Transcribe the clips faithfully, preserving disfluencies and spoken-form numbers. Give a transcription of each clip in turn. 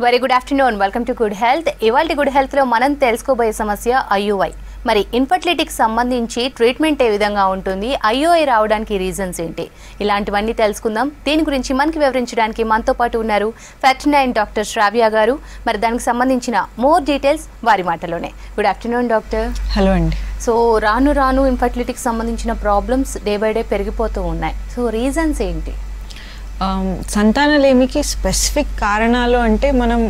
Very good afternoon welcome to good health इवाल्टी good health लो मनम तेलुसुकोबोये समस्या I U I मरी इन्फर्टिलिटीकी संबंधिंची ट्रीटमेंट ए विधंगा उंटुंदी I U I रावडानिकी रीजन्स एंटी इलांटिवन्नी तेलुसुकुंदाम दीनि गुरिंची मनकी विवरिंचडानिकी मनतो पाटु उन्नारु फैक्ट नौ डाक्टर श्राव्य गारु मरी दानिकी संबंधिंचिन मोर डीटेल्स वारी माटलोने गुड आफ्टरनून डाक्टर हेलो अंडी सो रानु रानु इन्फर्टिलिटीकी संबंधिंचिन प्रॉब्लम्स डे बाय डे पेरिगिपोतू उन्नायि सो रीजन्स एंटी సంతానలేమికి స్పెసిఫిక్ కారణాలు అంటే మనం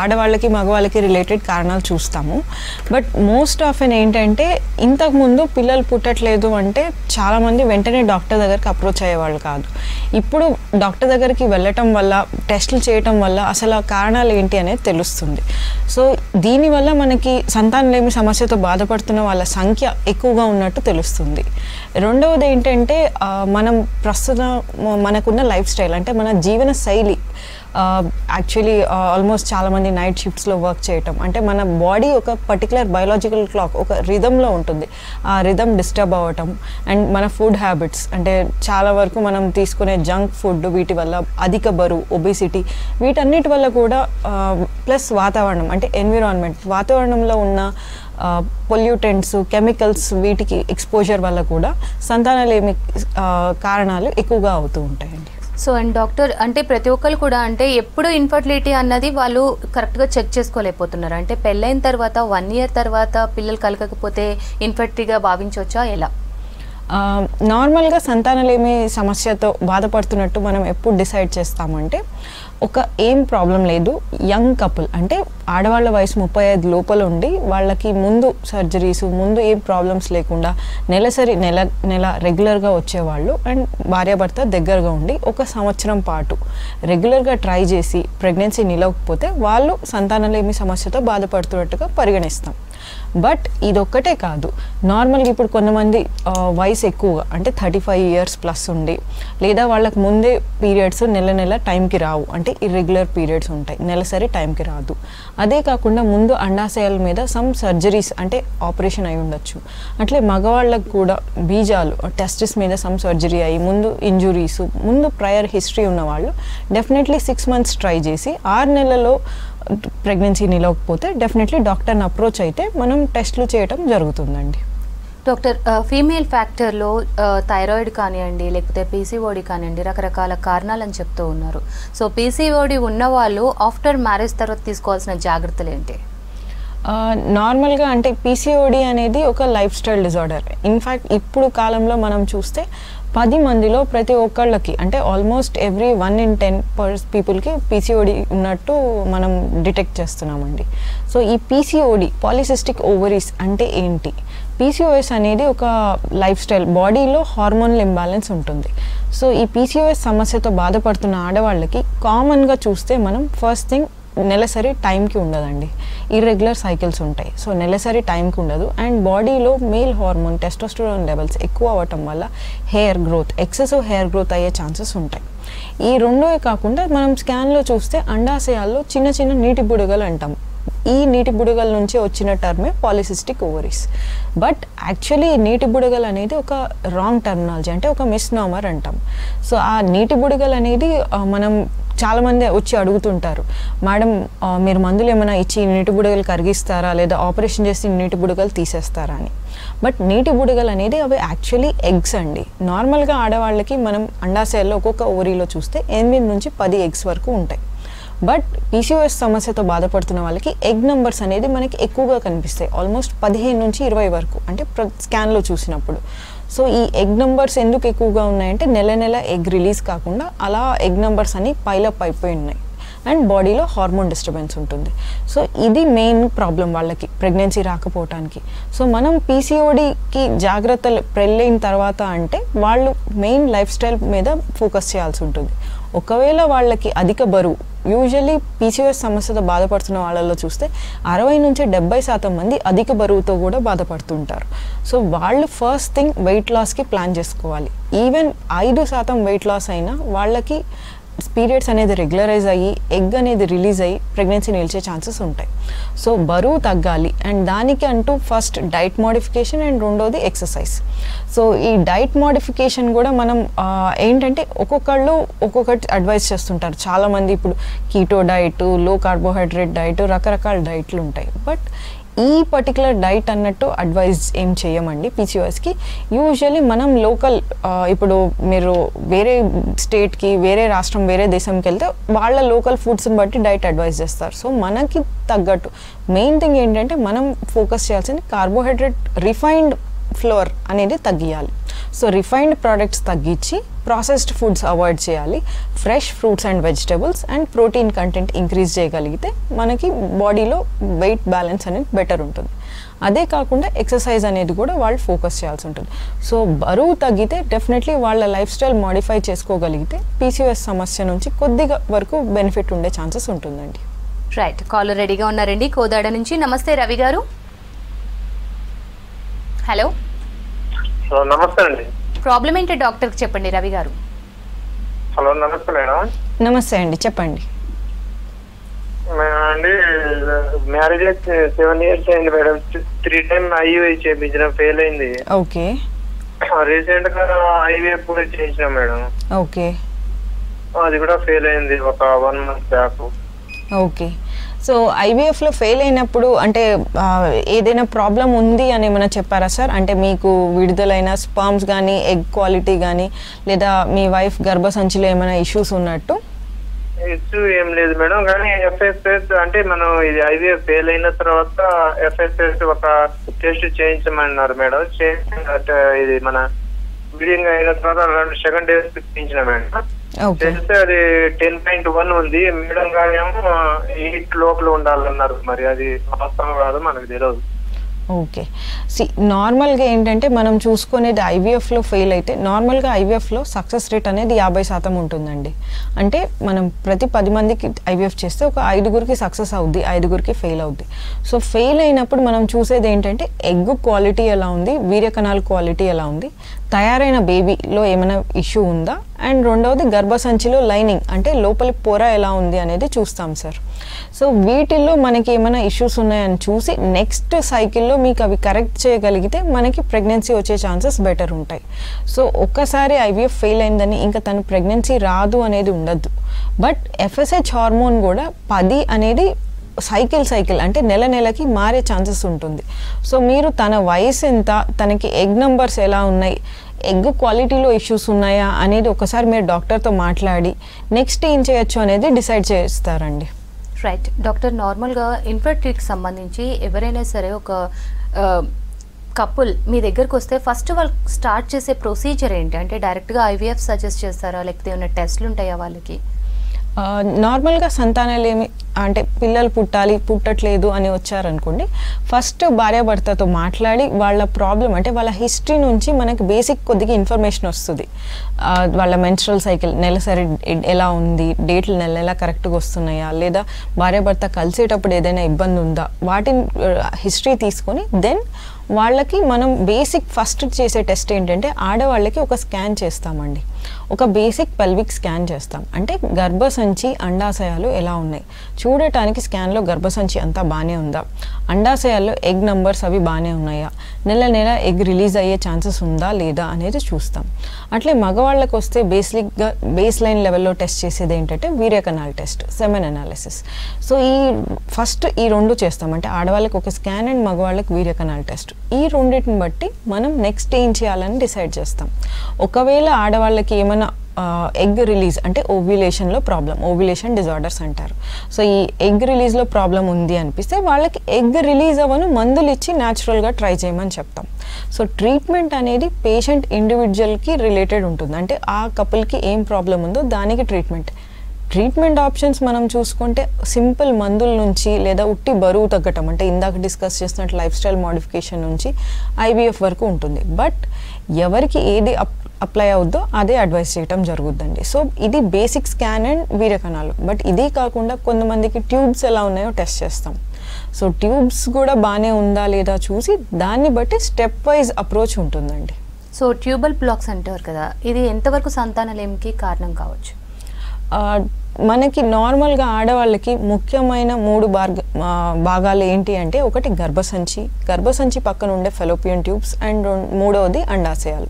ఆడవాళ్ళకి మగవాళ్ళకి రిలేటెడ్ కారణాలు చూస్తాము బట్ మోస్ట్ ఆఫ్ ఎన్ ఏంటంటే ఇంతకు ముందు పిల్లలు పుట్టట్లేదు అంటే చాలా మంది వెంటనే డాక్టర్ దగ్గరికి అప్రోచ్ అయ్యేవాళ్ళు కాదు ఇప్పుడు డాక్టర్ దగ్గరికి వెళ్ళటం వల్ల టెస్టులు చేయటం వల్ల అసలు ఆ కారణాలు ఏంటి అనేది తెలుస్తుంది సో దీని వల్ల మనకి సంతానలేమి సమస్యతో బాధపడుతున్న వాళ్ళ సంఖ్య ఎక్కువగా ఉన్నట్టు తెలుస్తుంది రెండోది ఏంటంటే మనం ప్రస్తుతం మనకున్న లైఫ్ స్టైల్ అంటే మన జీవన శైలి యాక్చువల్లీ ఆల్మోస్ట్ చాలా మంది నైట్ షిఫ్ట్స్ లో వర్క్ చేయటం అంటే మన బాడీ ఒక పర్టికులర్ బయాలజికల్ క్లాక్ ఒక రిథమ్ లో ఉంటుంది ఆ రిథమ్ డిస్టర్బ్ అవ్వటం అండ్ మన ఫుడ్ హ్యాబిట్స్ అంటే చాలా వరకు మనం తీసుకునే జంక్ ఫుడ్ వీటి వల్ల అధిక బరువు ఒబేసిటీ వీటన్నిటి వల్ల కూడా ప్లస్ వాతావరణం అంటే ఎన్విరాన్మెంట్ వాతావరణంలో ఉన్న పొల్యూటెంట్స్ కెమికల్స్ వీటికి ఎక్స్పోజర్ వల్ల కూడా సంతానలేమి కారణాలు ఎక్కువగా అవుతూ ఉంటాయి సో అండ్ డాక్టర్ అంటే ప్రతి ఒక్కరు కూడా అంటే ఎప్పుడు ఇన్ఫర్టిలిటీ అన్నది వాళ్ళు కరెక్ట్ గా చెక్ చేసుకోలేకపోతున్నారు అంటే పెళ్ళైన తర్వాత వన్ ఇయర్ తర్వాత పిల్లలు కలగకపోతే ఇన్ఫర్టిలిటీగా భావించొచ్చా ఎలా నార్మల్ గా సంతానలేమి సమస్యతో బాధపడుతున్నట్టు మనం ఎప్పుడు డిసైడ్ చేస్తామంటే ఒక ఏం ప్రాబ్లం లేదు యంగ్ కపుల్ అంటే ఆడవాళ్ళ వయసు ముప్పై ఐదు లోపల ఉండి వాళ్ళకి ముందు సర్జరీస్ ముందు ఏం ప్రాబ్లమ్స్ లేకుండా నెలసరి నెల నెల రెగ్యులర్గా వచ్చేవాళ్ళు అండ్ భార్యాభర్త దగ్గరగా ఉండి ఒక సంవత్సరం పాటు రెగ్యులర్గా ట్రై చేసి ప్రెగ్నెన్సీ నిలవకపోతే వాళ్ళు సంతానలేమి సమస్యతో బాధపడుతున్నట్టుగా పరిగణిస్తాం బట్ ఇదొక్కటే కాదు నార్మల్గా ఇప్పుడు కొంతమంది వయసు ఎక్కువగా అంటే థర్టీ ఫైవ్ ఇయర్స్ ప్లస్ ఉండి లేదా వాళ్ళకి ముందే పీరియడ్స్ నెల నెల టైంకి రావు అంటే ఇర్రెగ్యులర్ పీరియడ్స్ ఉంటాయి నెలసరి టైంకి రాదు అదే కాకుండా ముందు అండాశయాల మీద సమ్ సర్జరీస్ అంటే ఆపరేషన్ అయి ఉండొచ్చు అట్లే మగవాళ్ళకు కూడా బీజాలు టెస్టిస్ మీద సమ్ సర్జరీ అయ్యి ముందు ఇంజురీస్ ముందు ప్రయర్ హిస్టరీ ఉన్నవాళ్ళు డెఫినెట్లీ సిక్స్ మంత్స్ ట్రై చేసి ఆరు నెలల్లో ప్రెగ్నెన్సీ నిలవకపోతే డెఫినెట్లీ డాక్టర్ని అప్రోచ్ అయితే మనం టెస్టులు చేయటం జరుగుతుందండి డాక్టర్ ఫీమేల్ ఫ్యాక్టర్లో థైరాయిడ్ కానివ్వండి లేకపోతే పీసీఓడి కానివ్వండి రకరకాల కారణాలని చెప్తూ ఉన్నారు సో పీసీఓడి ఉన్నవాళ్ళు ఆఫ్టర్ మ్యారేజ్ తర్వాత తీసుకోవాల్సిన జాగ్రత్తలు ఏంటి నార్మల్గా అంటే పీసీఓడి అనేది ఒక లైఫ్ స్టైల్ డిజార్డర్ ఇన్ఫ్యాక్ట్ ఇప్పుడు కాలంలో మనం చూస్తే పది మందిలో ప్రతి ఒక్కళ్ళకి అంటే almost every one in ten per పీపుల్కి పీసీఓడి ఉన్నట్టు మనం డిటెక్ట్ చేస్తున్నామండి సో ఈ పీసీఓడి పాలిసిస్టిక్ ఓవరీస్ అంటే ఏంటి పీసీఓఎస్ అనేది ఒక లైఫ్ స్టైల్ బాడీలో హార్మోనల్ ఇంబ్యాలెన్స్ ఉంటుంది సో ఈ పీసీఓఎస్ సమస్యతో బాధపడుతున్న ఆడవాళ్ళకి కామన్గా చూస్తే మనం ఫస్ట్ థింగ్ నెలసరి టైంకి ఉండదండి ఇర్రెగ్యులర్ సైకిల్స్ ఉంటాయి సో నెలసరి టైంకి ఉండదు అండ్ బాడీలో మేల్ హార్మోన్ టెస్టోస్టెరాన్ లెవెల్స్ ఎక్కువ అవ్వటం వల్ల hair growth excessive hair growth అయ్యే ఛాన్సెస్ ఉంటాయి ఈ రెండోవే కాకుండా మనం స్కాన్లో చూస్తే అండాశయాల్లో చిన్న చిన్న నీటి బుడగలు అంటాం ఈ నీటి బుడగల నుంచి వచ్చిన టర్మే పాలిసిస్టిక్ ఓవరీస్ బట్ యాక్చువల్లీ నీటి బుడగలు అనేది ఒక రాంగ్ టర్మినాలజీ అంటే ఒక మిస్నామర్ అంటాం సో ఆ నీటి బుడగలు అనేది మనం చాలామంది వచ్చి అడుగుతుంటారు మేడం మీరు మందులు ఏమైనా ఇచ్చి నీటి బుడగలు కరిగిస్తారా లేదా ఆపరేషన్ చేసి నీటి బుడగలు తీసేస్తారా అని బట్ నీటి బుడగలు అనేది అవి యాక్చువల్లీ ఎగ్స్ అండి నార్మల్గా ఆడవాళ్ళకి మనం అండాశయాల్లో ఒక్కొక్క ఓవరీలో చూస్తే ఎనిమిది నుంచి పది ఎగ్స్ వరకు ఉంటాయి బట్ పీసీఓఎస్ సమస్యతో బాధపడుతున్న వాళ్ళకి ఎగ్ నెంబర్స్ అనేది మనకి ఎక్కువగా కనిపిస్తాయి ఆల్మోస్ట్ పదిహేను నుంచి ఇరవై వరకు అంటే స్కాన్లో చూసినప్పుడు సో ఈ ఎగ్ నెంబర్స్ ఎందుకు ఎక్కువగా ఉన్నాయంటే నెల నెల ఎగ్ రిలీజ్ కాకుండా అలా ఎగ్ నెంబర్స్ అని పైలప్ అయిపోయి ఉన్నాయి అండ్ బాడీలో హార్మోన్ డిస్టర్బెన్స్ ఉంటుంది సో ఇది మెయిన్ ప్రాబ్లం వాళ్ళకి ప్రెగ్నెన్సీ రాకపోవటానికి సో మనం పీసీఓడికి జాగ్రత్తలు పెళ్ళైన తర్వాత అంటే వాళ్ళు మెయిన్ లైఫ్ స్టైల్ మీద ఫోకస్ చేయాల్సి ఉంటుంది ఒకవేళ వాళ్ళకి అధిక బరువు యూజువల్లీ పీసీఓఎస్ సమస్యతో బాధపడుతున్న వాళ్ళలో చూస్తే అరవై నుంచి డెబ్బై శాతం మంది అధిక బరువుతో కూడా బాధపడుతుంటారు సో వాళ్ళు ఫస్ట్ థింగ్ వెయిట్ లాస్కి ప్లాన్ చేసుకోవాలి ఈవెన్ ఐదు శాతం వెయిట్ లాస్ అయినా వాళ్ళకి పీరియడ్స్ అనేది రెగ్యులరైజ్ అయ్యి ఎగ్ అనేది రిలీజ్ అయ్యి ప్రెగ్నెన్సీ నిలిచే ఛాన్సెస్ ఉంటాయి. సో బరువు తగ్గాలి అండ్ దానికి అంటూ ఫస్ట్ డైట్ మోడిఫికేషన్ అండ్ రెండోది ఎక్సర్సైజ్. సో ఈ డైట్ మోడిఫికేషన్ కూడా మనం ఏంటంటే ఒక్కొక్కళ్ళు ఒక్కొక్కటి అడ్వైస్ చేస్తుంటారు. చాలామంది ఇప్పుడు keto diet, low carbohydrate diet, రకరకాల డైట్లు ఉంటాయి. బట్ ఈ పర్టికులర్ డైట్ అన్నట్టు అడ్వైజ్ ఏం చేయమండి పీసీఓఎస్కి. యూజువల్లీ మనం లోకల్ ఇప్పుడు మీరు వేరే స్టేట్కి, వేరే రాష్ట్రం, వేరే దేశంకి వెళ్తే వాళ్ళ లోకల్ ఫుడ్స్ని బట్టి డైట్ అడ్వైజ్ చేస్తారు. సో మనకి తగ్గట్టు మెయిన్ థింగ్ ఏంటంటే మనం ఫోకస్ చేయాల్సింది కార్బోహైడ్రేట్, రిఫైన్డ్ ఫ్లోర్ అనేది తగ్గియాలి. సో రిఫైన్డ్ ప్రోడక్ట్స్ తగ్గించి ప్రాసెస్డ్ ఫుడ్స్ అవాయిడ్ చేయాలి. Fresh fruits and vegetables and protein content increase చేయగలిగితే మనకి బాడీలో వెయిట్ బ్యాలెన్స్ అనేది బెటర్ ఉంటుంది. అదే కాకుండా ఎక్సర్సైజ్ అనేది కూడా వాళ్ళు ఫోకస్ చేయాల్సి ఉంటుంది. సో బరువు తగ్గితే డెఫినెట్లీ వాళ్ళ లైఫ్ స్టైల్ మాడిఫై చేసుకోగలిగితే పీసీఓఎస్ సమస్య నుంచి కొద్దిగా వరకు బెనిఫిట్ ఉండే ఛాన్సెస్ ఉంటుందండి. రైట్, కాలర్ రెడీగా ఉన్నారండి కోదాడ నుంచి. నమస్తే రవి గారు. హలో, నమస్తే అండి. ప్రాబ్లం ఏంటి డాక్టర్కి చెప్పండి రవి గారు. హలో, నమస్తే మేడం. నమస్తే అండి, చెప్పండి. మ్యారేజ్ సెవెన్ ఇయర్స్ అయింది madam. Three time I U I చేయించిన, ఫెయిల్ అయింది. ఓకే. రీసెంట్ గా ఐ వీ ఎఫ్ కూడా చేయించిన మేడం. ఓకే, అది కూడా ఫెయిల్ అయింది ఒక one month back. Okay, so ఐవీఎఫ్లో ఫెయిల్ అయినప్పుడు అంటే ఏదైనా ప్రాబ్లం ఉంది అని ఏమైనా చెప్పారా సార్? అంటే మీకు విడుదలైన స్పర్మ్స్ కానీ, ఎగ్ క్వాలిటీ కానీ, లేదా మీ వైఫ్ గర్భసంచిలో ఏమైనా ఇష్యూస్ ఉన్నట్టు? ఇష్యూ ఏం లేదు మేడం, కానీ ఎఫ్ఎస్ఎస్ అంటే మనం ఇది ఐవీఎఫ్ ఫెయిల్ అయిన తర్వాత ఎఫ్ఎస్ఎస్ ఒక టెస్ట్ చేయించమన్నారు మేడం. చేయించే ఇది మన బ్లీడింగ్ అయిన తర్వాత రెండు సెకండ్ డేస్ చేయించిన మేడం. తెలిస్తే అది టెన్ పాయింట్ వన్ ఉంది. మేడం గారు ఏమో ఎయిట్ లోపల ఉండాలన్నారు. మరి అది వాస్తవం కాదు మనకు తెలియదు. ఓకే, సి నార్మల్గా ఏంటంటే మనం చూసుకునేది ఐవీఎఫ్లో ఫెయిల్ అయితే నార్మల్గా ఐవీఎఫ్లో సక్సెస్ రేట్ అనేది యాభై శాతం ఉంటుందండి. అంటే మనం ప్రతి పది మందికి ఐవీఎఫ్ చేస్తే ఒక ఐదుగురికి సక్సెస్ అవుద్ది, ఐదుగురికి ఫెయిల్ అవుద్ది. సో ఫెయిల్ అయినప్పుడు మనం చూసేది ఏంటంటే ఎగ్ క్వాలిటీ ఎలా ఉంది, వీర్యకణాల క్వాలిటీ ఎలా ఉంది, తయారైన బేబీలో ఏమైనా ఇష్యూ ఉందా, అండ్ రెండవది గర్భసంచిలో లైనింగ్ అంటే లోపలి పొర ఎలా ఉంది అనేది చూస్తాం సార్. సో వీటిల్లో మనకి ఏమైనా ఇష్యూస్ ఉన్నాయని చూసి నెక్స్ట్ సైకిల్లో మీకు అవి కరెక్ట్ చేయగలిగితే మనకి ప్రెగ్నెన్సీ వచ్చే ఛాన్సెస్ బెటర్ ఉంటాయి. సో ఒక్కసారి ఐవీఎఫ్ ఫెయిల్ అయిందని ఇంకా తను ప్రెగ్నెన్సీ రాదు అనేది ఉండద్దు. బట్ ఎఫ్ఎస్హెచ్ హార్మోన్ కూడా పది అనేది సైకిల్ సైకిల్ అంటే నెల నెలకి మారే ఛాన్సెస్ ఉంటుంది. సో మీరు తన వయసు ఎంత, తనకి ఎగ్ నెంబర్స్ ఎలా ఉన్నాయి, ఎగ్ క్వాలిటీలో ఇష్యూస్ ఉన్నాయా అనేది ఒకసారి మీరు డాక్టర్తో మాట్లాడి నెక్స్ట్ ఏం చేయొచ్చు అనేది డిసైడ్ చేస్తారండి. రైట్ డాక్టర్, నార్మల్గా ఇన్ఫర్టిలిటీకి సంబంధించి ఎవరైనా సరే ఒక కపుల్ మీ దగ్గరకు వస్తే ఫస్ట్ వాళ్ళు స్టార్ట్ చేసే ప్రొసీజర్ ఏంటి? అంటే డైరెక్ట్గా ఐవీఎఫ్ సజెస్ట్ చేస్తారా, లేకపోతే ఏమైనా టెస్ట్లు ఉంటాయా వాళ్ళకి? నార్మల్గా సంతానాలేమి అంటే పిల్లలు పుట్టాలి, పుట్టట్లేదు అని వచ్చారనుకోండి, ఫస్ట్ భార్యాభర్తతో మాట్లాడి వాళ్ళ ప్రాబ్లం అంటే వాళ్ళ హిస్టరీ నుంచి మనకి బేసిక్ కొద్దిగా ఇన్ఫర్మేషన్ వస్తుంది. వాళ్ళ మెన్స్ట్రల్ సైకిల్ నెలసరి ఎలా ఉంది, డేట్లు నెల నెల కరెక్ట్గా వస్తున్నాయా, లేదా భార్యాభర్త కలిసేటప్పుడు ఏదైనా ఇబ్బంది ఉందా, వాటిని హిస్టరీ తీసుకొని దెన్ వాళ్ళకి మనం బేసిక్ ఫస్ట్ చేసే టెస్ట్ ఏంటంటే ఆడవాళ్ళకి ఒక స్కాన్ చేస్తామండి, ఒక బేసిక్ పెల్విక్ స్కాన్ చేస్తాం. అంటే గర్భసంచి, అండాశయాలు ఎలా ఉన్నాయి చూడటానికి. స్కాన్లో గర్భసంచి అంతా బాగానే ఉందా, అండాశయాల్లో ఎగ్ నంబర్స్ అవి బాగానే ఉన్నాయా, నెల నెల ఎగ్ రిలీజ్ అయ్యే ఛాన్సెస్ ఉందా లేదా అనేది చూస్తాం. అట్లే మగవాళ్ళకి వస్తే బేసిక్గా బేస్ లైన్ లెవెల్లో టెస్ట్ చేసేది ఏంటంటే వీర్యకణాల టెస్ట్, సెమెన్ అనాలిసిస్. సో ఈ ఫస్ట్ ఈ రెండు చేస్తాం, అంటే ఆడవాళ్ళకి ఒక స్కాన్ అండ్ మగవాళ్ళకి వీర్యకణాల టెస్ట్. ఈ రెండింటిని బట్టి మనం నెక్స్ట్ ఏం చేయాలని డిసైడ్ చేస్తాం. ఒకవేళ ఆడవాళ్ళకి ఏమైనా ఎగ్ రిలీజ్ అంటే ఓవ్యులేషన్లో ప్రాబ్లం, ఓవ్యులేషన్ డిజార్డర్స్ అంటారు. సో ఈ ఎగ్ రిలీజ్లో ప్రాబ్లం ఉంది అనిపిస్తే వాళ్ళకి ఎగ్ రిలీజ్ అవ్వను మందులు ఇచ్చి న్యాచురల్గా ట్రై చేయమని చెప్తాం. సో ట్రీట్మెంట్ అనేది పేషెంట్ ఇండివిజువల్కి రిలేటెడ్ ఉంటుంది. అంటే ఆ కపుల్కి ఏం ప్రాబ్లం ఉందో దానికి ట్రీట్మెంట్ ట్రీట్మెంట్ ఆప్షన్స్ మనం చూసుకుంటే సింపుల్ మందుల నుంచి, లేదా ఉట్టి బరువు తగ్గటం అంటే ఇందాక డిస్కస్ చేసినట్టు లైఫ్ స్టైల్ మోడిఫికేషన్ నుంచి ఐవీఎఫ్ వరకు ఉంటుంది. బట్ ఎవరికి ఏది అప్ అప్లై అవుద్దో అదే అడ్వైస్ చేయటం జరుగుద్దండి. సో ఇది బేసిక్ స్కాన్ అండ్ వీర్యకణాలు. బట్ ఇది కాకుండా కొంతమందికి ట్యూబ్స్ ఎలా ఉన్నాయో టెస్ట్ చేస్తాం. సో ట్యూబ్స్ కూడా బాగానే ఉందా లేదా చూసి దాన్ని బట్టి స్టెప్ వైజ్ అప్రోచ్ ఉంటుందండి. సో ట్యూబల్ బ్లాక్స్ అంటారు కదా, ఇది ఎంతవరకు సంతానలేమికి కారణం కావచ్చు? మనకి నార్మల్ గా ఆడవాళ్ళకి ముఖ్యమైన మూడు భాగాలు ఏంటి అంటే ఒకటి గర్భసంచి గర్భసంచి పక్కన ఉండే ఫెలోపియన్ ట్యూబ్స్ అండ్ మూడోది అండాశయాలు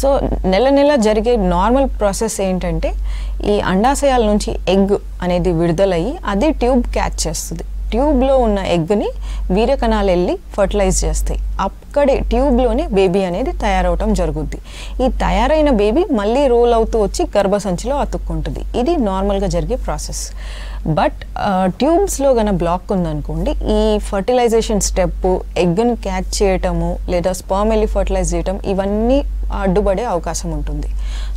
సో నెల నెల జరిగే నార్మల్ ప్రాసెస్ ఏంటంటే ఈ అండాశయాల నుంచి ఎగ్ అనేది విడుదలయ్యి అది ట్యూబ్ క్యాచ్ చేస్తుంది ట్యూబ్ లో ఉన్న ఎగ్ ని వీర్య కణాలు ఎల్లి ఫర్టిలైజ్ చేస్తాయి అక్కడే ట్యూబ్ లోనే బేబీ అనేది తయారవడం జరుగుద్ది ఈ తయారైన బేబీ మళ్ళీ రోల్ అవుతూ వచ్చి గర్భసంచిలో అతుక్కుంటుంది ఇది నార్మల్ గా జరిగే ప్రాసెస్ బట్ ట్యూబ్స్ లో గన బ్లాక్ ఉంది అనుకోండి ఈ ఫర్టిలైజేషన్ స్టెప్ ఎగ్ ని క్యాచ్ చేయటము లేదా స్పెర్మ్ ఎల్లి ఫర్టిలైజ్ చేయటం ఇవన్నీ అడ్డుపడే అవకాశం ఉంటుంది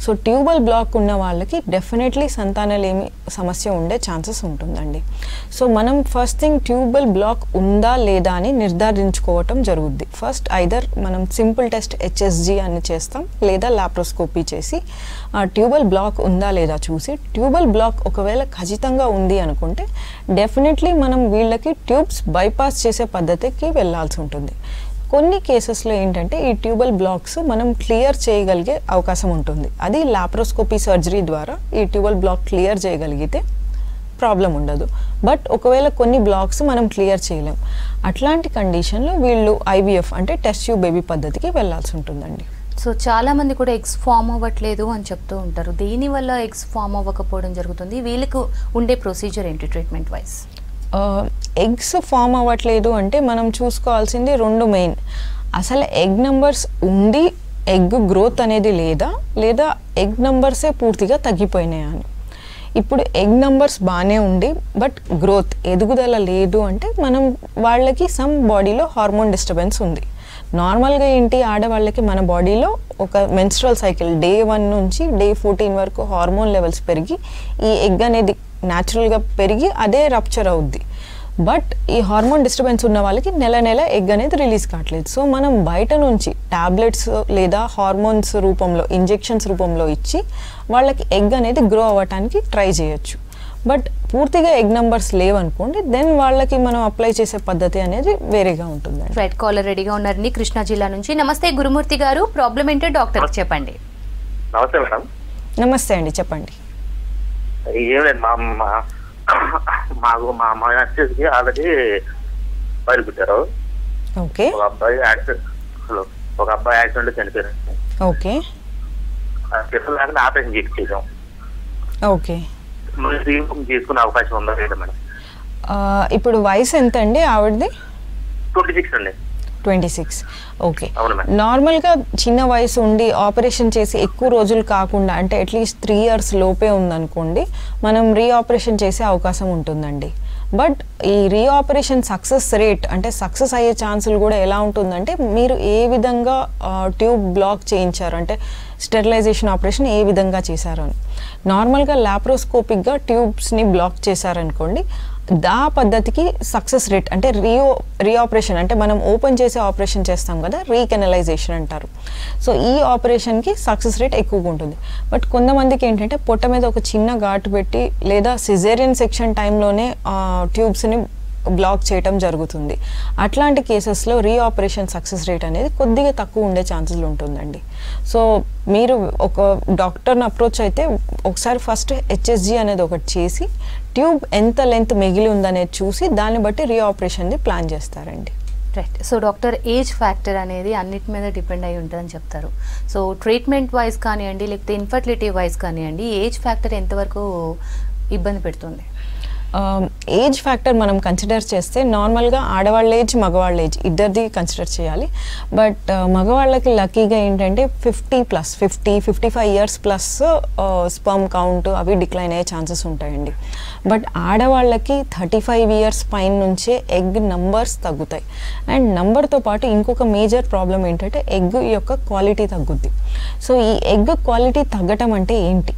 సో ట్యూబల్ బ్లాక్ ఉన్న వాళ్ళకి డెఫినెట్లీ సంతానలేమి సమస్య ఉండే ఛాన్సెస్ ఉంటుందండి సో మనం ఫస్ట్ థింగ్ ట్యూబల్ బ్లాక్ ఉందా లేదా అని నిర్ధారించుకోవడం జరుగుద్ది ఫస్ట్ ఐదర్ మనం సింపుల్ టెస్ట్ హెచ్ఎస్జి అని చేస్తాం లేదా లాప్రోస్కోపీ చేసి ఆ ట్యూబల్ బ్లాక్ ఉందా లేదా చూసి ట్యూబల్ బ్లాక్ ఒకవేళ ఖచ్చితంగా ఉంది అనుకుంటే డెఫినెట్లీ మనం వీళ్ళకి ట్యూబ్స్ బైపాస్ చేసే పద్ధతికి వెళ్ళాల్సి ఉంటుంది కొన్ని కేసెస్ లో ఏంటంటే ఈ ట్యూబల్ బ్లాక్స్ మనం క్లియర్ చేయగలిగే అవకాశం ఉంటుంది అది లాప్రోస్కోపీ సర్జరీ ద్వారా ఈ ట్యూబల్ బ్లాక్ క్లియర్ చేయగలిగితే ప్రాబ్లం ఉండదు బట్ ఒకవేళ కొన్ని బ్లాక్స్ మనం క్లియర్ చేయలేం అట్లాంటి కండిషన్ లో వీళ్ళు ఐవీఎఫ్ అంటే టెస్ట్ ట్యూబ్ బేబీ పద్ధతికి వెళ్ళాల్సి ఉంటుందండి సో చాలా మంది కూడా ఎగ్స్ ఫామ్ అవ్వట్లేదు అని చెప్తూ ఉంటారు దీని వల్ల ఎగ్స్ ఫామ్ అవ్వకపోవడం జరుగుతుంది వీళ్ళకు ఉండే ప్రొసీజర్ ఏంటి ట్రీట్మెంట్ వైస్ ఎగ్స్ ఫామ్ అవ్వట్లేదు అంటే మనం చూసుకోవాల్సింది రెండు మెయిన్ అసలు ఎగ్ నంబర్స్ ఉండి ఎగ్ గ్రోత్ అనేది లేదా లేదా ఎగ్ నంబర్సే పూర్తిగా తగ్గిపోయినాయి అని ఇప్పుడు ఎగ్ నంబర్స్ బాగానే ఉండి బట్ గ్రోత్ ఎదుగుదల లేదు అంటే మనం వాళ్ళకి సమ్ బాడీలో హార్మోన్ డిస్టర్బెన్స్ ఉంది నార్మల్గా ఏంటి ఆడవాళ్ళకి మన బాడీలో ఒక మెన్స్ట్రల్ సైకిల్ డే వన్ నుంచి డే ఫోర్టీన్ వరకు హార్మోన్ లెవెల్స్ పెరిగి ఈ ఎగ్ అనేది న్యాచురల్గా పెరిగి అదే రప్చర్ అవుద్ది బట్ ఈ హార్మోన్ డిస్టర్బెన్స్ ఉన్న వాళ్ళకి నెల నెల ఎగ్ అనేది రిలీజ్ కావట్లేదు సో మనం బయట నుంచి టాబ్లెట్స్ లేదా హార్మోన్స్ రూపంలో ఇంజెక్షన్స్ రూపంలో ఇచ్చి వాళ్ళకి ఎగ్ అనేది గ్రో అవ్వటానికి ట్రై చేయొచ్చు బట్ పూర్తిగా ఎగ్ నంబర్స్ లేవనుకోండి దెన్ వాళ్ళకి మనం అప్లై చేసే పద్ధతి అనేది వేరేగా ఉంటుందండి రైట్ కాలర్ రెడీగా ఉన్నారండి కృష్ణా జిల్లా నుంచి నమస్తే గురుమూర్తి గారు ప్రాబ్లం ఏంటో డాక్టర్ చెప్పండి నమస్తే మేడం నమస్తే అండి చెప్పండి ఏం లేదు మా మాకు మా అమ్మాయి యాక్సెస్కి ఆల్రెడీ బయలు పెట్టారు ఒక అబ్బాయి యాక్సిడెంట్ ఒక అబ్బాయి యాక్సిడెంట్లో చనిపోయారు ఓకే పిల్లలు ఆపరేషన్ చేయించాం ఓకే తీసుకునే అవకాశం ఉందా లేదా మేడం ఇప్పుడు వయసు ఎంత అండి ఆవిడది ట్వంటీ సిక్స్ అండి ట్వంటీ సిక్స్ ఓకే నార్మల్గా చిన్న వయసు ఉండి ఆపరేషన్ చేసి ఎక్కువ రోజులు కాకుండా అంటే అట్లీస్ట్ త్రీ ఇయర్స్ లోపే ఉందనుకోండి మనం రీఆపరేషన్ చేసే అవకాశం ఉంటుందండి బట్ ఈ రీఆపరేషన్ సక్సెస్ రేట్ అంటే సక్సెస్ అయ్యే ఛాన్సులు కూడా ఎలా ఉంటుందంటే మీరు ఏ విధంగా ట్యూబ్ బ్లాక్ చేయించారు అంటే స్టెరిలైజేషన్ ఆపరేషన్ ఏ విధంగా చేశారు అని నార్మల్గా లాప్రోస్కోపిక్గా ట్యూబ్స్ని బ్లాక్ చేశారనుకోండి దా పద్ధతికి సక్సెస్ రేట్ అంటే రియో రీఆపరేషన్ అంటే మనం ఓపెన్ చేసే ఆపరేషన్ చేస్తాం కదా రీకెనలైజేషన్ అంటారు సో ఈ ఆపరేషన్కి సక్సెస్ రేట్ ఎక్కువగా ఉంటుంది బట్ కొంతమందికి ఏంటంటే పొట్ట మీద ఒక చిన్న ఘాటు పెట్టి లేదా సిజేరియన్ సెక్షన్ టైంలోనే ట్యూబ్స్ని బ్లాక్ చేయటం జరుగుతుంది అట్లాంటి కేసెస్లో రీఆపరేషన్ సక్సెస్ రేట్ అనేది కొద్దిగా తక్కువ ఉండే ఛాన్సెస్ ఉంటుందండి సో మీరు ఒక డాక్టర్ని అప్రోచ్ అయితే ఒకసారి ఫస్ట్ హెచ్ఎస్జి అనేది ఒకటి చేసి ట్యూబ్ ఎంత లెంత్ మిగిలి ఉందనేది చూసి దాన్ని బట్టి రీఆపరేషన్ని ప్లాన్ చేస్తారండి right so doctor age factor అనేది అన్నిటి మీద డిపెండ్ అయి ఉంటుందని చెప్తారు సో ట్రీట్మెంట్ వైజ్ కానివ్వండి లేకపోతే ఇన్ఫర్టిలిటీ వైజ్ కానివ్వండి ఏజ్ ఫ్యాక్టర్ ఎంతవరకు ఇబ్బంది పెడుతుంది ఏజ్ ఫ్యాక్టర్ మనం కన్సిడర్ చేస్తే నార్మల్గా ఆడవాళ్ళ ఏజ్ మగవాళ్ళ ఏజ్ ఇద్దరిది కన్సిడర్ చేయాలి బట్ మగవాళ్ళకి లక్కీగా ఏంటంటే fifty plus fifty fifty five years plus sperm count అవి డిక్లైన్ అయ్యే ఛాన్సెస్ ఉంటాయండి బట్ ఆడవాళ్ళకి థర్టీ ఫైవ్ ఇయర్స్ పైన నుంచే ఎగ్ నంబర్స్ తగ్గుతాయి అండ్ నంబర్తో పాటు ఇంకొక మేజర్ ప్రాబ్లం ఏంటంటే ఎగ్ యొక్క క్వాలిటీ తగ్గుద్ది సో ఈ ఎగ్ క్వాలిటీ తగ్గటం అంటే ఏంటి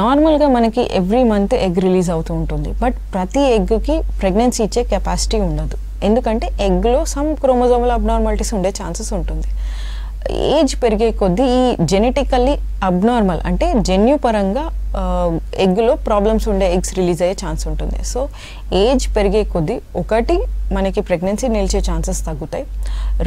నార్మల్గా మనకి ఎవ్రీ మంత్ ఎగ్ రిలీజ్ అవుతూ ఉంటుంది బట్ ప్రతి ఎగ్కి ప్రెగ్నెన్సీ ఇచ్చే కెపాసిటీ ఉండదు ఎందుకంటే ఎగ్లో సమ్ క్రోమోజోమల్ అబ్నార్మాలిటీస్ ఉండే ఛాన్సెస్ ఉంటుంది ఏజ్ పెరిగే కొద్దీ ఈ జెనెటికల్లీ అబ్నార్మల్ అంటే జన్యుపరంగా ఎగ్గులో ప్రాబ్లమ్స్ ఉండే ఎగ్స్ రిలీజ్ అయ్యే ఛాన్స్ ఉంటుంది. సో ఏజ్ పెరిగే కొద్దీ ఒకటి మనకి ప్రెగ్నెన్సీ నిలిచే ఛాన్సెస్ తగ్గుతాయి,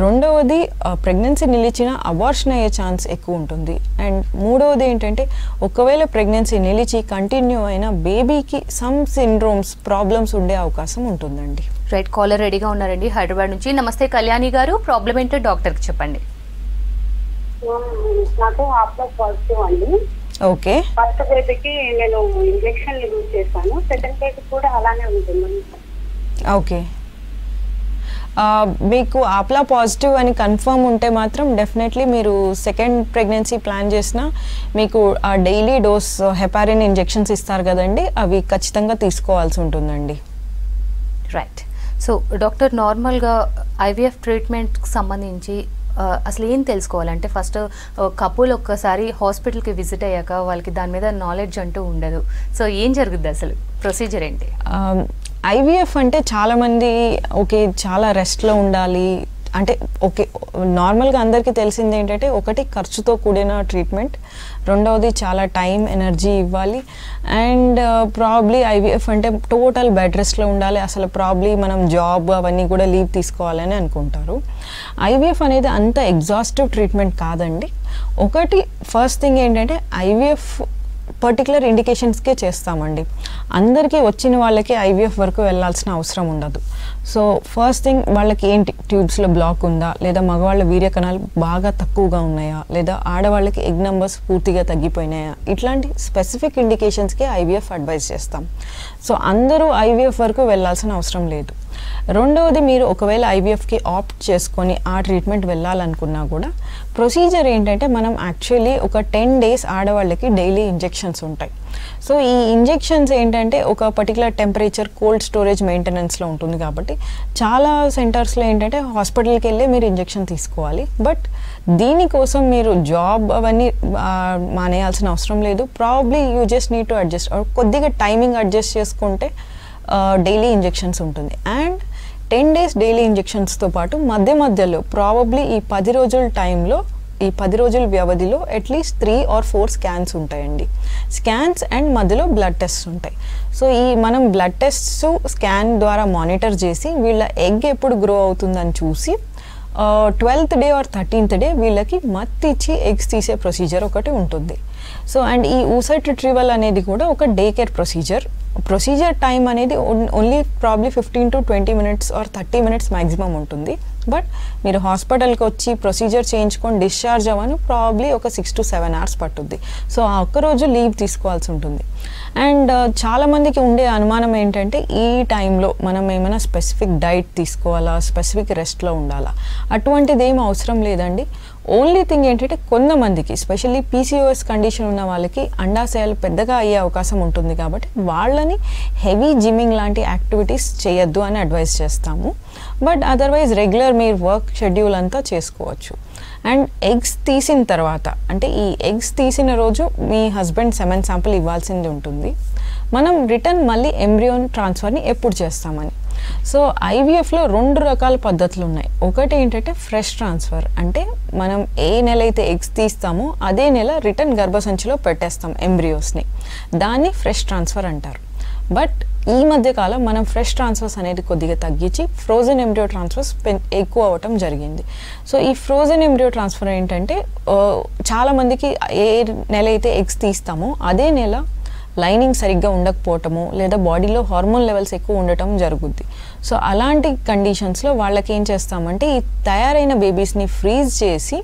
రెండవది ప్రెగ్నెన్సీ నిలిచిన అబార్షన్ అయ్యే ఛాన్స్ ఎక్కువ ఉంటుంది, అండ్ మూడవది ఏంటంటే ఒకవేళ ప్రెగ్నెన్సీ నిలిచి కంటిన్యూ అయినా బేబీకి సమ్ సిండ్రోమ్స్ ప్రాబ్లమ్స్ ఉండే అవకాశం ఉంటుందండి. రైట్, కాలర్ రెడీగా ఉన్నారండి హైదరాబాద్ నుంచి. నమస్తే కళ్యాణి గారు, ప్రాబ్లం ఏంటో డాక్టర్కి చెప్పండి. ఓకే, ఫస్ట్ బేబీకి నేను ఇంజెక్షన్ యూజ్ చేశాను, సెకండ్ బేబీ కూడా అలానే ఉంటుంది. ఓకే, మీకు ఆప్లా పాజిటివ్ అని కన్ఫర్మ్ ఉంటే మాత్రం డెఫినెట్లీ మీరు సెకండ్ ప్రెగ్నెన్సీ ప్లాన్ చేసినా మీకు ఆ డైలీ డోస్ హెపారిన్ ఇంజెక్షన్స్ ఇస్తారు కదండి, అవి ఖచ్చితంగా తీసుకోవాల్సి ఉంటుందండి. రైట్, సో డాక్టర్ నార్మల్గా ఐవీఎఫ్ ట్రీట్మెంట్కి సంబంధించి అసలు ఏం తెలుసుకోవాలంటే, ఫస్ట్ కపుల్ ఒక్కసారి హాస్పిటల్కి విజిట్ అయ్యాక వాళ్ళకి దాని మీద నాలెడ్జ్ అంటూ ఉండదు, సో ఏం జరుగుద్ది అసలు ప్రొసీజర్ ఏంటి? ఐవీఎఫ్ అంటే చాలామంది ఓకే చాలా రెస్ట్లో ఉండాలి అంటే ఓకే నార్మల్గా అందరికీ తెలిసింది ఏంటంటే ఒకటి ఖర్చుతో కూడిన ట్రీట్మెంట్, రెండవది చాలా టైం ఎనర్జీ ఇవ్వాలి, అండ్ ప్రాబ్లీ ఐవీఎఫ్ అంటే టోటల్ బెడ్ రెస్ట్లో ఉండాలి, అసలు ప్రాబ్లీ మనం జాబ్ అవన్నీ కూడా లీవ్ తీసుకోవాలని అనుకుంటారు. ఐవీఎఫ్ అనేది అంత ఎగ్జాస్టివ్ ట్రీట్మెంట్ కాదండి. ఒకటి ఫస్ట్ థింగ్ ఏంటంటే ఐవీఎఫ్ పర్టికులర్ ఇండికేషన్స్కే చేస్తామండి, అందరికీ వచ్చిన వాళ్ళకి ఐవీఎఫ్ వరకు వెళ్ళాల్సిన అవసరం ఉండదు. సో ఫస్ట్ థింగ్ వాళ్ళకి ఏంటి ట్యూబ్స్లో బ్లాక్ ఉందా, లేదా మగవాళ్ళ వీర్య కణాలు బాగా తక్కువగా ఉన్నాయా, లేదా ఆడవాళ్ళకి ఎగ్ నెంబర్స్ పూర్తిగా తగ్గిపోయినాయా, ఇట్లాంటి స్పెసిఫిక్ ఇండికేషన్స్కే ఐవీఎఫ్ అడ్వైస్ చేస్తాం. సో అందరూ ఐవీఎఫ్ వరకు వెళ్ళాల్సిన అవసరం లేదు. రెండవది మీరు ఒకవేళ ఐవీఎఫ్కి ఆప్ట్ చేసుకొని ఆ ట్రీట్మెంట్ వెళ్ళాలనుకున్నా కూడా ప్రొసీజర్ ఏంటంటే మనం యాక్చువల్లీ ఒక టెన్ డేస్ ఆడవాళ్ళకి డైలీ ఇంజెక్షన్స్ ఉంటాయి. సో ఈ ఇంజెక్షన్స్ ఏంటంటే ఒక పర్టికులర్ టెంపరేచర్ కోల్డ్ స్టోరేజ్ మెయింటెనెన్స్లో ఉంటుంది కాబట్టి చాలా సెంటర్స్లో ఏంటంటే హాస్పిటల్కి వెళ్ళి మీరు ఇంజెక్షన్ తీసుకోవాలి. బట్ దీనికోసం మీరు జాబ్ అవన్నీ మానేయాల్సిన అవసరం లేదు, probably you just need to adjust, కొద్దిగా టైమింగ్ అడ్జస్ట్ చేసుకుంటే డైలీ ఇంజెక్షన్స్ ఉంటుంది. అండ్ టెన్ డేస్ డైలీ ఇంజెక్షన్స్తో పాటు మధ్య మధ్యలో ప్రాబబ్లీ ఈ పది రోజుల టైంలో ఈ పది రోజుల వ్యవధిలో at least three or four scans ఉంటాయండి, స్కాన్స్ అండ్ మధ్యలో బ్లడ్ టెస్ట్స్ ఉంటాయి. సో ఈ మనం బ్లడ్ టెస్ట్స్ స్కాన్ ద్వారా మానిటర్ చేసి వీళ్ళ ఎగ్ ఎప్పుడు గ్రో అవుతుందని చూసి twelfth day or thirteenth day వీళ్ళకి మత్తి ఇచ్చి ఎగ్స్ తీసే ప్రొసీజర్ ఒకటి ఉంటుంది. సో అండ్ ఈ ఊసెట్ రిట్రీవల్ అనేది కూడా ఒక day care procedure, procedure time అనేది only probably fifteen to twenty minutes or thirty minutes maximum ఉంటుంది. బట్ మీరు హాస్పిటల్కి వచ్చి ప్రొసీజర్ చేయించుకొని డిశ్చార్జ్ అవ్వను ప్రాబ్లీ ఒక సిక్స్ టు సెవెన్ అవర్స్ పట్టుద్ది. సో ఆ ఒక్కరోజు లీవ్ తీసుకోవాల్సి ఉంటుంది. అండ్ చాలామందికి ఉండే అనుమానం ఏంటంటే ఈ టైంలో మనం ఏమైనా స్పెసిఫిక్ డైట్ తీసుకోవాలా, స్పెసిఫిక్ రెస్ట్లో ఉండాలా, అటువంటిది ఏం అవసరం లేదండి. ఓన్లీ థింగ్ ఏంటంటే కొంతమందికి స్పెషల్లీ పీసీఓఎస్ కండిషన్ ఉన్న వాళ్ళకి అండాశయాలు పెద్దగా అయ్యే అవకాశం ఉంటుంది కాబట్టి వాళ్ళని హెవీ జిమ్మింగ్ లాంటి యాక్టివిటీస్ చేయొద్దు అని అడ్వైస్ చేస్తాము. బట్ అదర్వైజ్ రెగ్యులర్ మీరు వర్క్ షెడ్యూల్ అంతా చేసుకోవచ్చు. అండ్ ఎగ్స్ తీసిన తర్వాత అంటే ఈ ఎగ్స్ తీసిన రోజు మీ హస్బెండ్ సెమెన్ శాంపుల్ ఇవ్వాల్సింది ఉంటుంది, మనం రిటర్న్ మళ్ళీ ఎంబ్రియోన్ ట్రాన్స్ఫర్ని ఎప్పుడు చేస్తామని. సో ఐవీఎఫ్లో రెండు రకాల పద్ధతులు ఉన్నాయి. ఒకటి ఏంటంటే ఫ్రెష్ ట్రాన్స్ఫర్, అంటే మనం ఏ నెల అయితే ఎగ్స్ తీస్తామో అదే నెల రిటర్న్ గర్భసంచిలో పెట్టేస్తాం ఎంబ్రియోస్ని, దాన్ని ఫ్రెష్ ట్రాన్స్ఫర్ అంటారు. బట్ ఈ మధ్యకాలం మనం ఫ్రెష్ ట్రాన్స్ఫర్స్ అనేది కొద్దిగా తగ్గించి ఫ్రోజన్ ఎంబ్రియో ట్రాన్స్ఫర్స్ ఎక్కువ అవ్వటం జరిగింది. సో ఈ ఫ్రోజన్ ఎంబ్రియో ట్రాన్స్ఫర్ ఏంటంటే చాలామందికి ఏ నెల అయితే ఎగ్స్ తీస్తామో అదే నెల లైనింగ్ సరిగ్గా ఉండకపోవటము లేదా బాడీలో హార్మోన్ లెవెల్స్ ఎక్కువ ఉండటం జరుగుద్ది. సో అలాంటి కండిషన్స్లో వాళ్ళకి ఏం చేస్తామంటే ఈ తయారైన బేబీస్ని ఫ్రీజ్ చేసి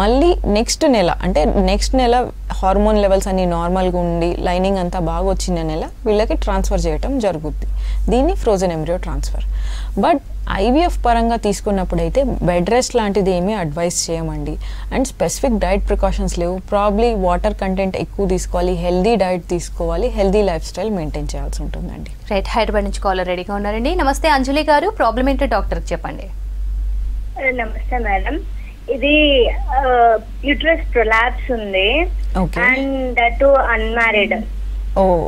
మళ్ళీ నెక్స్ట్ నెల అంటే నెక్స్ట్ నెల హార్మోన్ లెవెల్స్ అన్నీ నార్మల్గా ఉండి లైనింగ్ అంతా బాగా వచ్చిన నెల వీళ్ళకి ట్రాన్స్ఫర్ చేయటం జరుగుద్ది, దీన్ని frozen embryo transfer. But IVF పరంగా తీసుకున్నప్పుడైతే బెడ్ రెస్ట్ లాంటిది ఏమీ అడ్వైస్ చేయమండి, అండ్ స్పెసిఫిక్ డైట్ ప్రికాషన్స్ లేవు, ప్రాబ్లీ వాటర్ కంటెంట్ ఎక్కువ తీసుకోవాలి, హెల్దీ డైట్ తీసుకోవాలి, హెల్దీ లైఫ్ స్టైల్ మెయింటైన్ చేయాల్సి ఉంటుందండి. రైట్, హైదరాబాద్ నుంచి కాలర్ రెడీగా ఉన్నారండి. నమస్తే అంజలి గారు, ప్రాబ్లం ఏంటో డాక్టర్కి చెప్పండి. నమస్తే మేడం, ఇది యూట్రస్ ప్రొలాప్స్ ఉంది and that unmarried.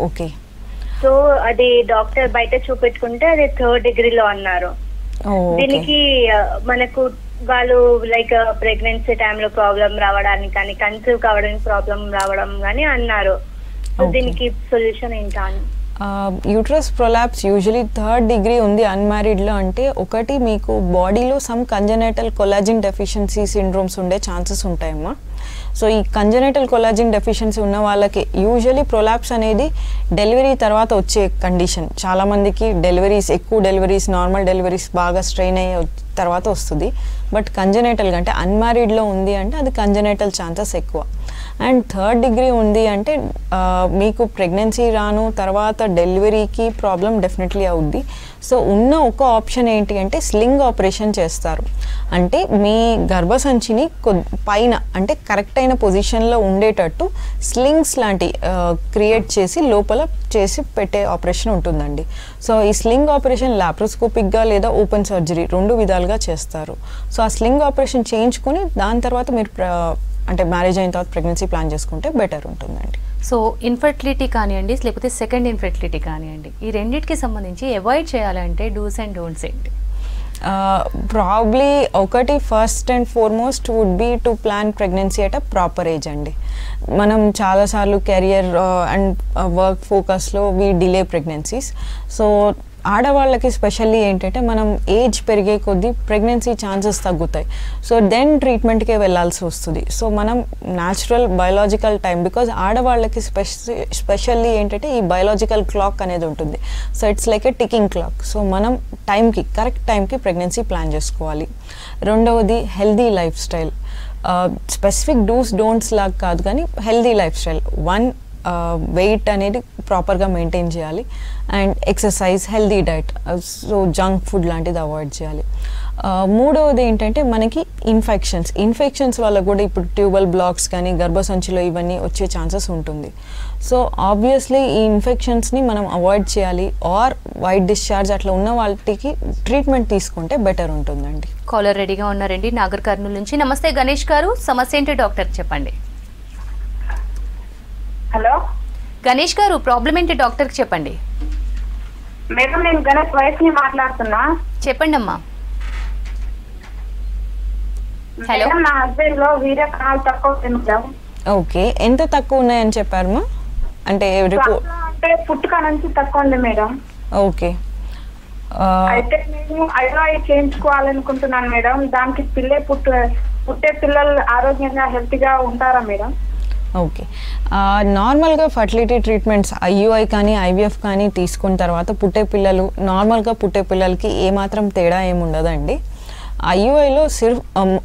Okay, so అది డాక్టర్ బయట చూపెట్టుకుంటే అది థర్డ్ డిగ్రీలో అన్నారు. దీనికి మనకు వాళ్ళు లైక్ ప్రెగ్నెన్సీ టైంలో ప్రాబ్లం రావడానికి కానీ కన్సీవ్ కావడానికి ప్రాబ్లం రావడం కానీ అన్నారు. So దీనికి సొల్యూషన్ ఏంటని uterus prolapse usually third degree ఉంది అన్మ్యారీడ్ లో అంటే ఒకటి మీకు బాడీలో some congenital collagen deficiency syndromes ఉండే ఛాన్సెస్ ఉంటాయమ్మా. సో ఈ కంజెనిటల్ కొలాజిన్ డెఫిషియన్సీ ఉన్న వాళ్ళకి యూజువల్లీ ప్రొలాప్స్ అనేది డెలివరీ తర్వాత వచ్చే కండిషన్. చాలామందికి డెలివరీస్ ఎక్కువ డెలివరీస్ నార్మల్ డెలివరీస్ బాగా స్ట్రెయిన్ అయ్యే తర్వాత వస్తుంది. బట్ కంజెనిటల్గా అంటే అన్మ్యారీడ్లో ఉంది అంటే అది కంజెనిటల్ ఛాన్సెస్ ఎక్కువ. అండ్ థర్డ్ డిగ్రీ ఉంది అంటే మీకు ప్రెగ్నెన్సీ రాను తర్వాత డెలివరీకి ప్రాబ్లం డెఫినెట్లీ అవుద్ది. సో ఉన్న ఒక ఆప్షన్ ఏంటి అంటే స్లింగ్ ఆపరేషన్ చేస్తారు. అంటే మీ గర్భసంచిని పైన అంటే కరెక్ట్ అయిన పొజిషన్లో ఉండేటట్టు స్లింగ్స్ లాంటి క్రియేట్ చేసి లోపల చేసి పెట్టే ఆపరేషన్ ఉంటుందండి. సో ఈ స్లింగ్ ఆపరేషన్ లాప్రోస్కోపిక్గా లేదా ఓపెన్ సర్జరీ రెండు విధాలుగా చేస్తారు. సో ఆ స్లింగ్ ఆపరేషన్ చేయించుకుని దాని తర్వాత మీరు అంటే మ్యారేజ్ అయిన తర్వాత ప్రెగ్నెన్సీ ప్లాన్ చేసుకుంటే బెటర్ ఉంటుందండి. సో ఇన్ఫర్టిలిటీ కానివ్వండి లేకపోతే సెకండ్ ఇన్ఫర్టిలిటీ కానివ్వండి, ఈ రెండింటికి సంబంధించి అవాయిడ్ చేయాలంటే డూస్ అండ్ డోంట్స్ ఏంటి? ప్రాబ్లీ ఒకటి first and foremost would be to plan pregnancy at a proper age అండి. మనం చాలాసార్లు కెరియర్ అండ్ వర్క్ ఫోకస్లో వీ డిలే ప్రెగ్నెన్సీస్. సో ఆడవాళ్ళకి స్పెషల్లీ ఏంటంటే మనం ఏజ్ పెరిగే కొద్దీ ప్రెగ్నెన్సీ ఛాన్సెస్ తగ్గుతాయి. సో దెన్ ట్రీట్మెంట్కే వెళ్ళాల్సి వస్తుంది. సో మనం న్యాచురల్ బయాలజికల్ టైం బికాజ్ ఆడవాళ్ళకి స్పెషల్ స్పెషల్లీ ఏంటంటే ఈ బయాలజికల్ క్లాక్ అనేది ఉంటుంది. So it's like a ticking clock. So మనం టైంకి కరెక్ట్ టైంకి ప్రెగ్నెన్సీ ప్లాన్ చేసుకోవాలి. రెండవది healthy lifestyle. Specific dos don'ts లాగా కాదు కానీ healthy lifestyle. One weight అనేది ప్రాపర్గా మెయింటైన్ చేయాలి and exercise healthy diet. So junk food లాంటిది అవాయిడ్ చేయాలి. మూడవది ఏంటంటే మనకి ఇన్ఫెక్షన్స్ ఇన్ఫెక్షన్స్ వల్ల కూడా ఇప్పుడు ట్యూబల్ బ్లాక్స్ కానీ గర్భసంచిలో ఇవన్నీ వచ్చే ఛాన్సెస్ ఉంటుంది. సో ఆబ్వియస్లీ ఈ ఇన్ఫెక్షన్స్ని మనం అవాయిడ్ చేయాలి. ఆర్ వైట్ డిశ్చార్జ్ అట్లా ఉన్న వాళ్ళకి ట్రీట్మెంట్ తీసుకుంటే బెటర్ ఉంటుందండి. కాలర్ రెడీగా ఉన్నారండి నాగర్ కర్నూలు నుంచి. నమస్తే గణేష్ గారు, సమస్య ఏంటి డాక్టర్ చెప్పండి. హలో గణేష్ గారు, ప్రాబ్లం ఏంటి డాక్టర్ కి చెప్పండి. మేడం నేను గణేష్ వైఫ్ ని మాట్లాడుతున్నా, చెప్పండి అమ్మా. హలో నా హస్బెండ్ లో వీర్య కణాలు తక్కువ. ఓకే, ఎంత తక్కువ ఉన్నాయని చెప్పారమ్మా? అంటే రిపోర్ట్ అంటే పుట్టుక నుంచి తక్కువ ఉంది మేడం. ఓకే, అయితే నేను ఐ యు ఐ చేయించుకోవాలనుకుంటున్నాను మేడం. దానికి పిల్లే పుట్టు పుట్టే పిల్లలు ఆరోగ్యంగా హెల్తీగా ఉంటారా మేడం? ఓకే, నార్మల్గా fertility treatments I U I కానీ ఐ వి ఎఫ్ కానీ తీసుకున్న తర్వాత పుట్టే పిల్లలు నార్మల్గా పుట్టే పిల్లలకి ఏమాత్రం తేడా ఏమి ఉండదండి. ఐ యు ఐలో సిర్ఫ్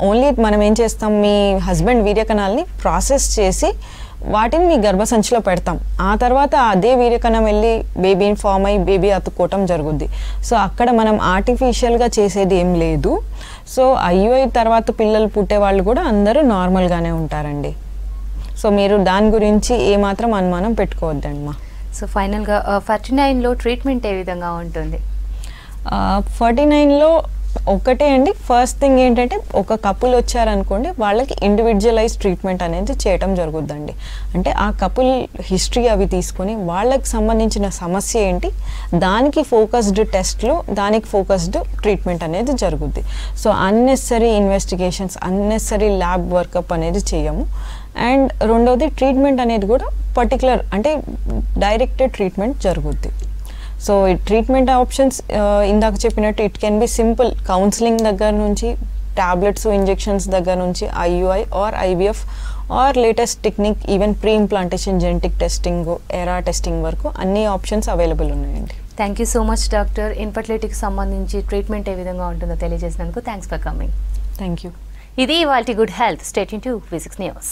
ఓన్లీ మనం ఏం చేస్తాం, మీ హస్బెండ్ వీర్యకణాలని ప్రాసెస్ చేసి వాటిని మీ గర్భసంచిలో పెడతాం. ఆ తర్వాత అదే వీర్యకణం వెళ్ళి బేబీని ఫామ్ అయ్యి బేబీ అతుక్కోవటం జరుగుద్ది. సో అక్కడ మనం ఆర్టిఫిషియల్గా చేసేది ఏం లేదు. సో ఐ యు ఐ తర్వాత పిల్లలు పుట్టే వాళ్ళు కూడా అందరూ నార్మల్గానే ఉంటారండి. సో మీరు దాని గురించి ఏమాత్రం అనుమానం పెట్టుకోవద్దమ్మా. సో ఫైనల్గా ఫార్టీ నైన్లో ట్రీట్మెంట్ ఏ విధంగా ఉంటుంది? ఫార్టీ నైన్లో ఒకటే అండి, ఫస్ట్ థింగ్ ఏంటంటే ఒక కపుల్ వచ్చారనుకోండి, వాళ్ళకి ఇండివిజువలైజ్ ట్రీట్మెంట్ అనేది చేయటం జరుగుద్దండి. అంటే ఆ కపుల్ హిస్టరీ అవి తీసుకొని వాళ్ళకి సంబంధించిన సమస్య ఏంటి, దానికి ఫోకస్డ్ టెస్ట్లు దానికి ఫోకస్డ్ ట్రీట్మెంట్ అనేది జరుగుద్ది. So unnecessary investigations unnecessary lab workup అనేది చేయము. అండ్ రెండోది ట్రీట్మెంట్ అనేది కూడా పర్టికులర్ అంటే డైరెక్టెడ్ ట్రీట్మెంట్ జరుగుద్ది. సో ఈ ట్రీట్మెంట్ ఆప్షన్స్ ఇందాక చెప్పినట్టు it can be simple counselling దగ్గర నుంచి ట్యాబ్లెట్స్ ఇంజెక్షన్స్ దగ్గర నుంచి I U I or I V F or latest technique even pre implantation genetic testing ERA testing వరకు అన్ని ఆప్షన్స్ అవైలబుల్ ఉన్నాయండి. Thank you so much doctor. ఇన్ఫర్టిలిటీకి సంబంధించి treatment ఏ విధంగా ఉంటుందో తెలియజేసినందుకు thanks for coming. Thank you. ఇది ఇవాల్టి good health. Stay tune to V six news.